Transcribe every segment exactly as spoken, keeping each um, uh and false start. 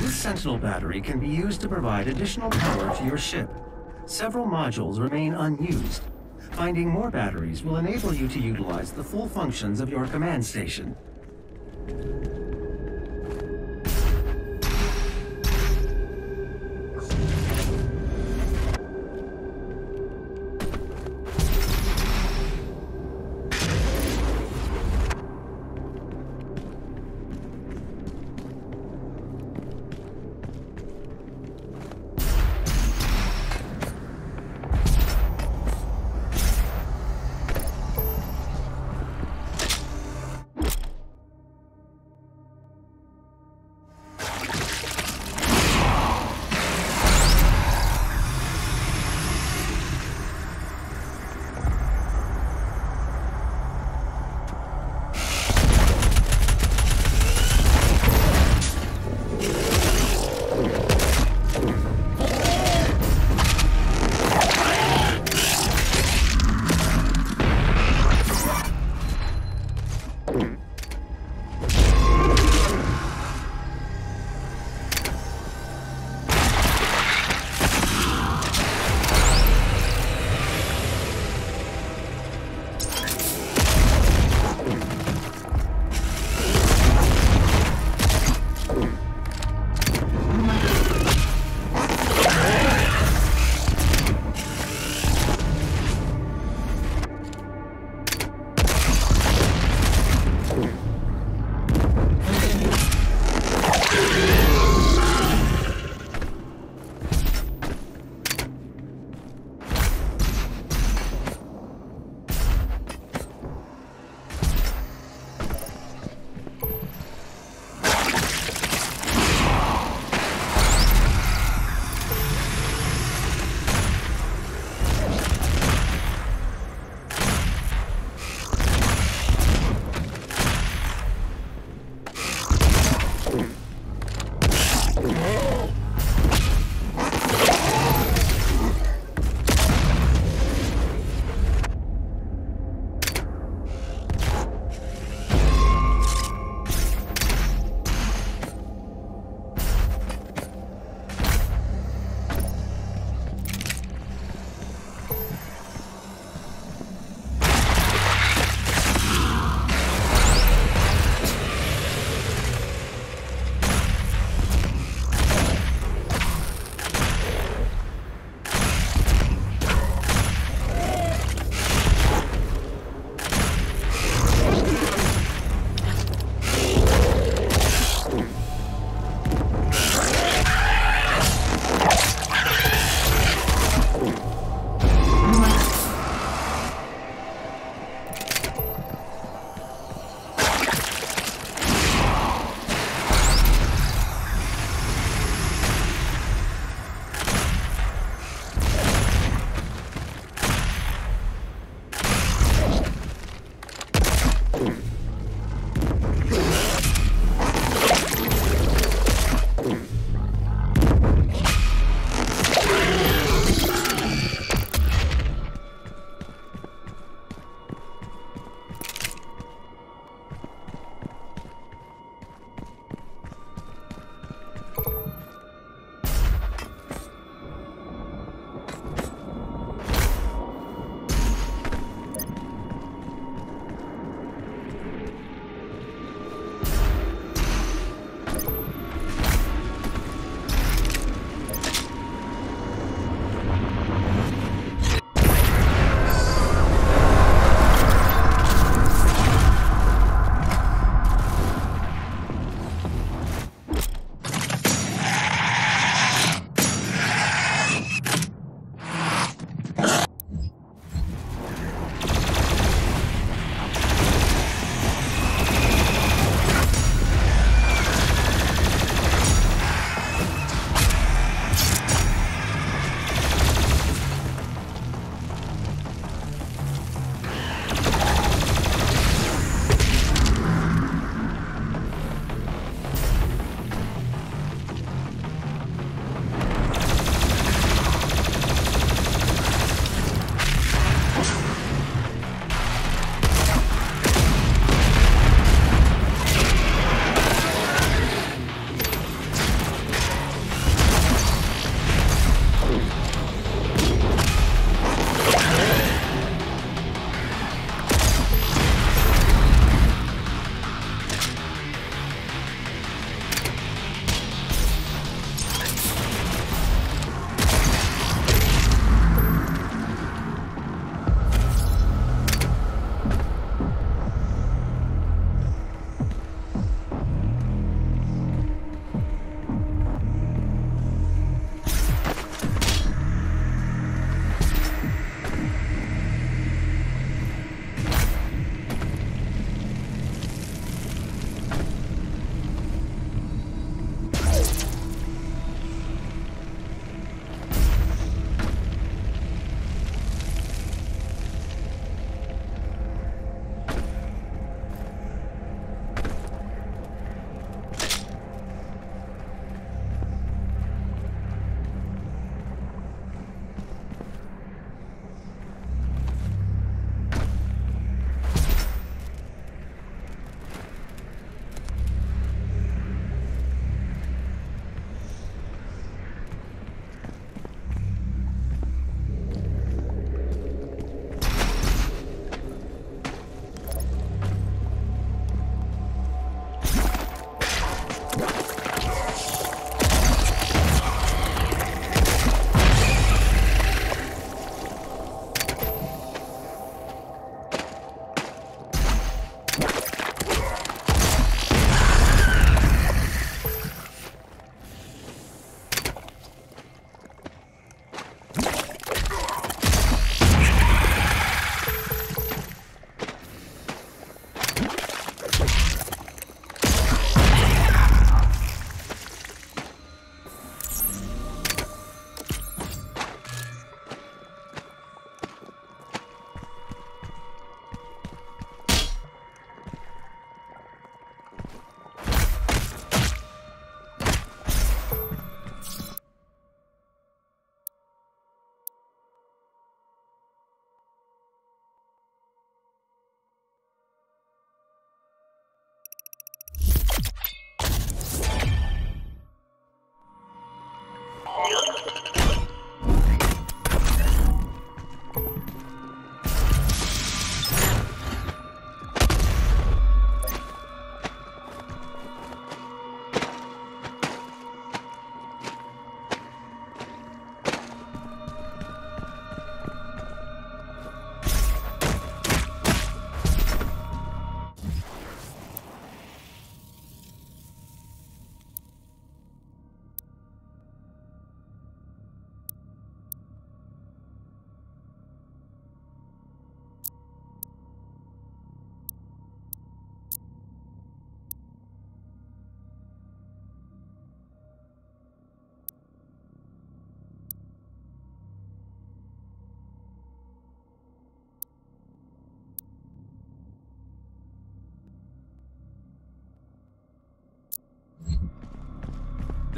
This sentinel battery can be used to provide additional power to your ship. Several modules remain unused. Finding more batteries will enable you to utilize the full functions of your command station.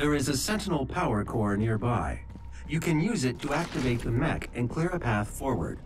There is a Sentinel power core nearby. You can use it to activate the mech and clear a path forward.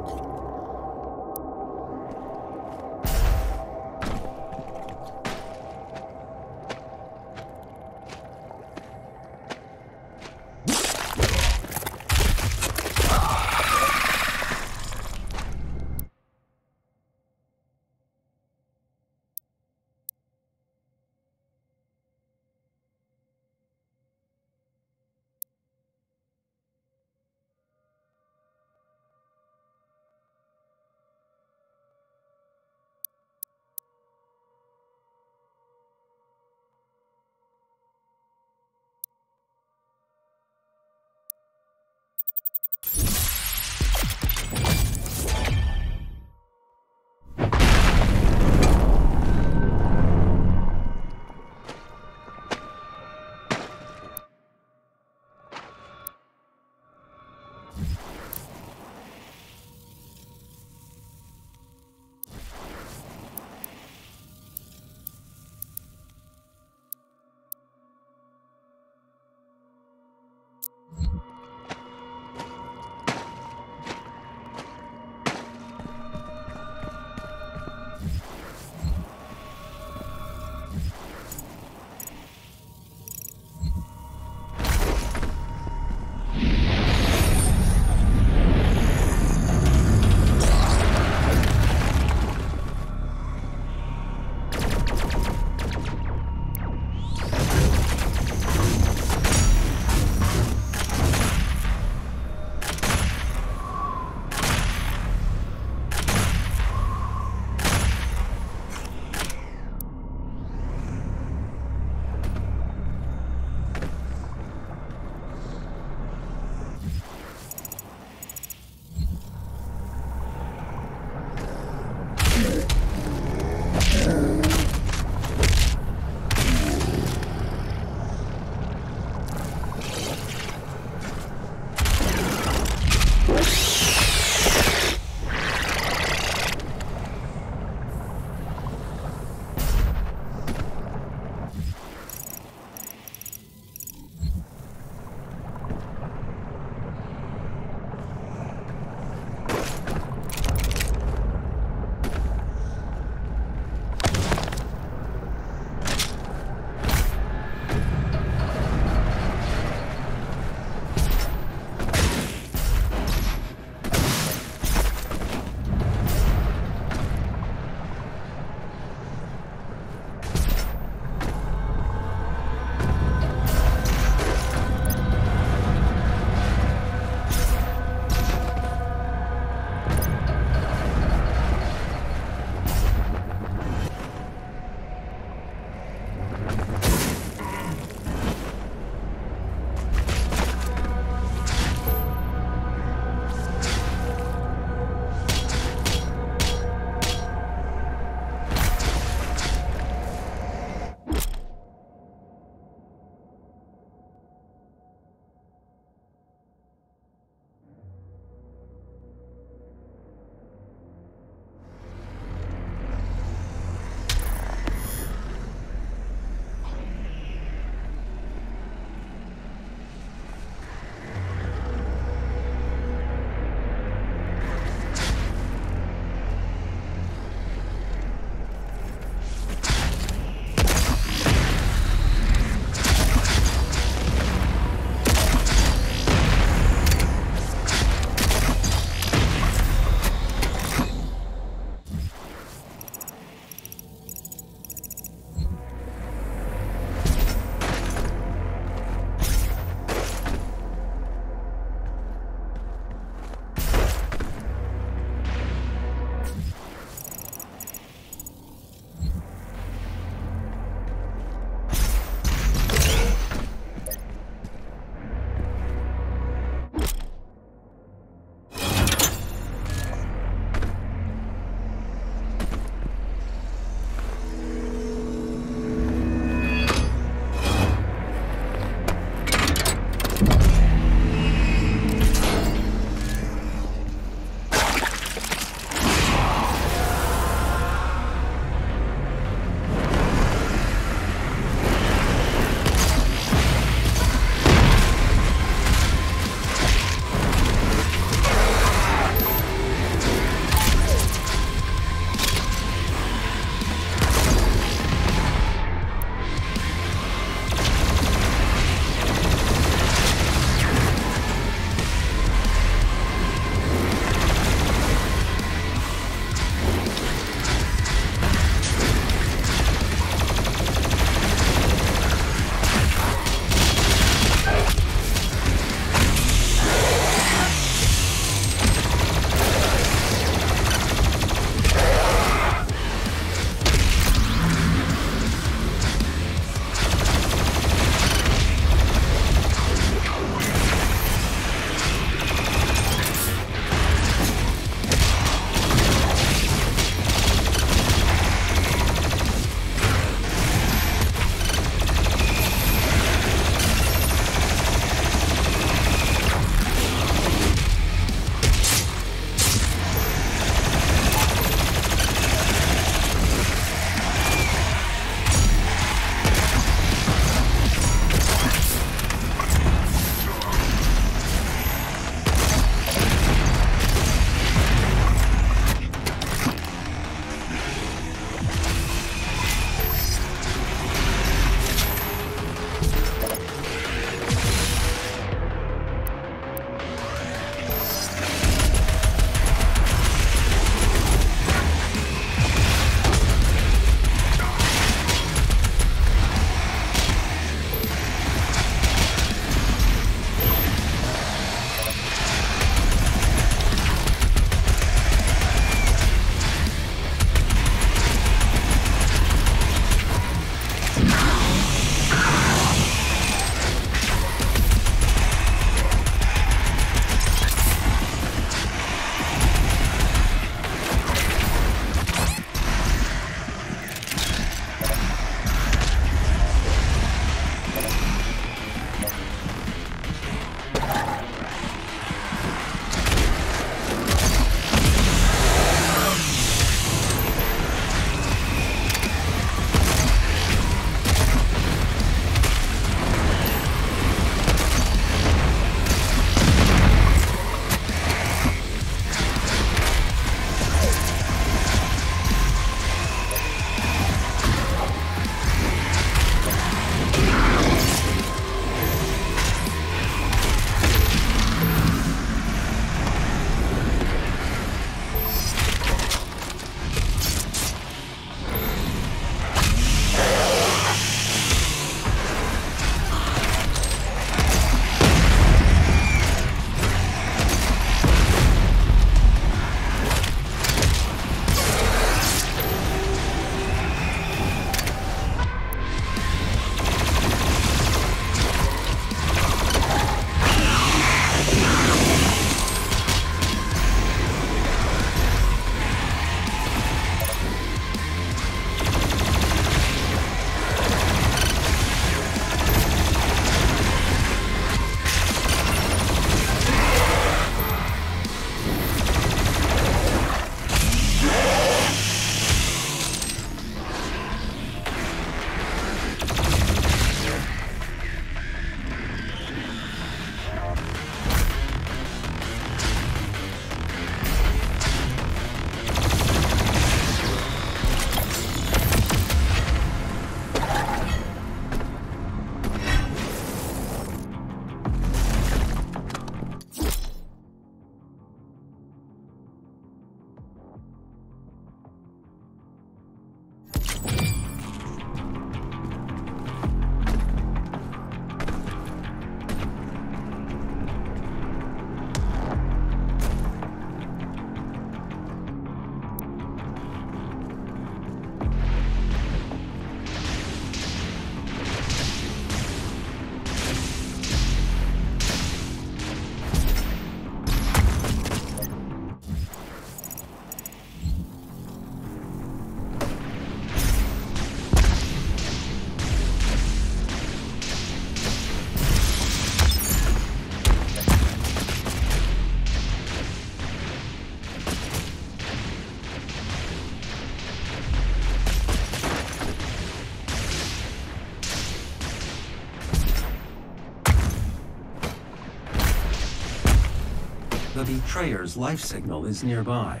betrayer's life signal is nearby.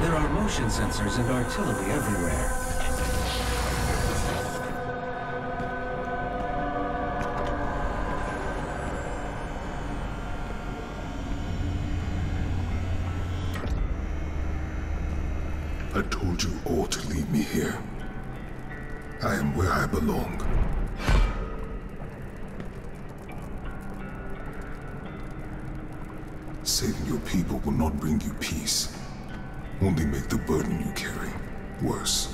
There are motion sensors and artillery everywhere. I told you all to leave me here. I am where I belong. Saving your people will not bring you peace. Only make the burden you carry worse.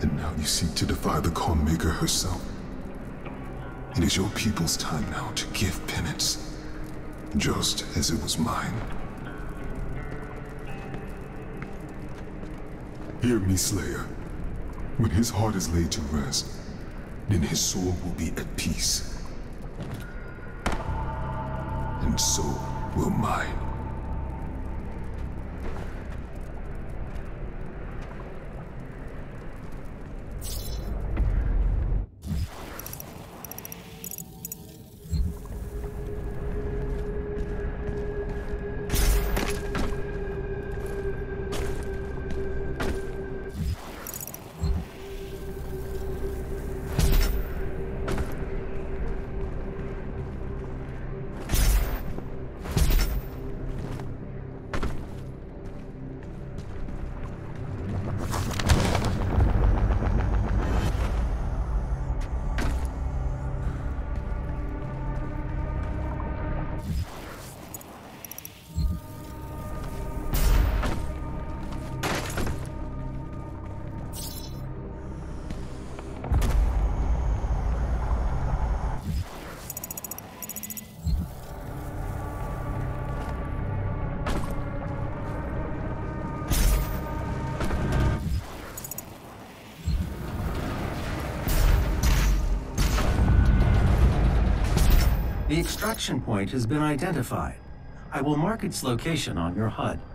And now you seek to defy the Khan Maker herself. It is your people's time now to give penance, just as it was mine. Hear me, Slayer. When his heart is laid to rest, then his soul will be at peace. And so will mine. The extraction point has been identified. I will mark its location on your H U D.